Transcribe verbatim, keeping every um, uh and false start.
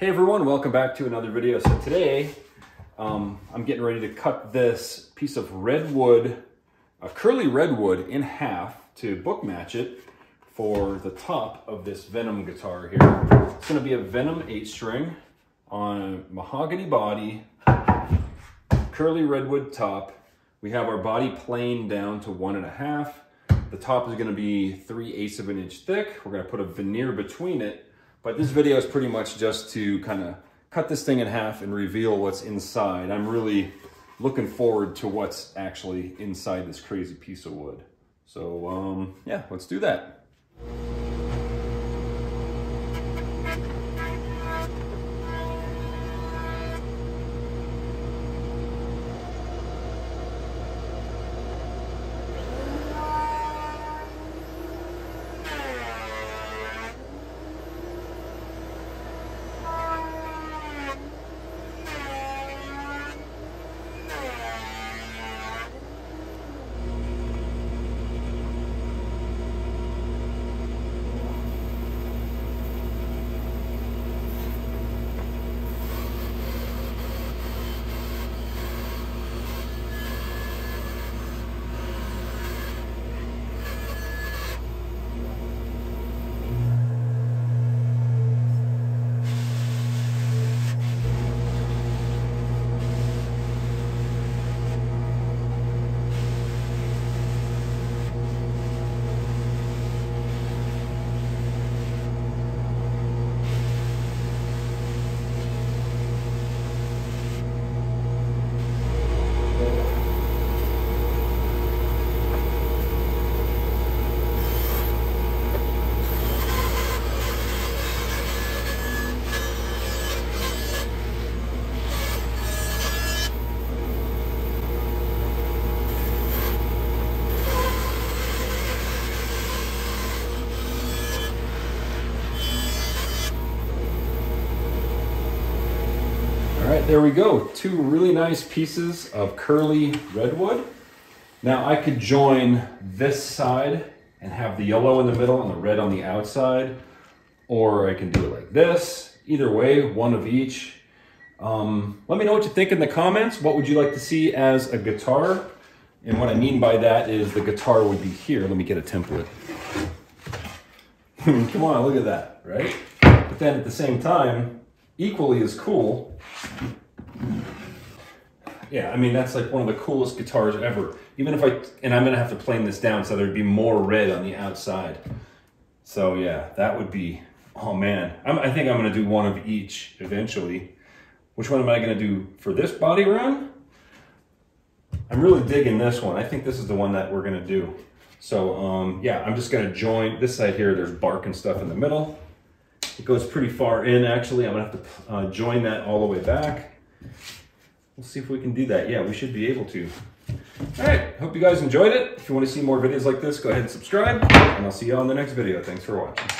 Hey everyone, welcome back to another video. So today, um, I'm getting ready to cut this piece of redwood, a curly redwood, in half to book match it for the top of this Venom guitar here. It's gonna be a Venom eight string on a mahogany body, curly redwood top. We have our body planed down to one and a half. The top is gonna be three eighths of an inch thick. We're gonna put a veneer between it. But this video is pretty much just to kind of cut this thing in half and reveal what's inside. I'm really looking forward to what's actually inside this crazy piece of wood. So um, yeah, let's do that. There we go, two really nice pieces of curly redwood. Now I could join this side and have the yellow in the middle and the red on the outside, or I can do it like this. Either way, one of each. Um, let me know what you think in the comments. What would you like to see as a guitar? And what I mean by that is the guitar would be here. Let me get a template. Come on, look at that, right? But then at the same time, equally as cool, yeah, I mean, that's like one of the coolest guitars ever. Even if I, and I'm gonna have to plane this down so there'd be more red on the outside. So yeah, that would be, oh man. I'm, I think I'm gonna do one of each eventually. Which one am I gonna do for this body round? I'm really digging this one. I think this is the one that we're gonna do. So um, yeah, I'm just gonna join this side here. There's bark and stuff in the middle. It goes pretty far in, actually. I'm gonna have to uh, join that all the way back. We'll see if we can do that. Yeah, we should be able to. All right, hope you guys enjoyed it. If you wanna see more videos like this, go ahead and subscribe, and I'll see you all in the next video. Thanks for watching.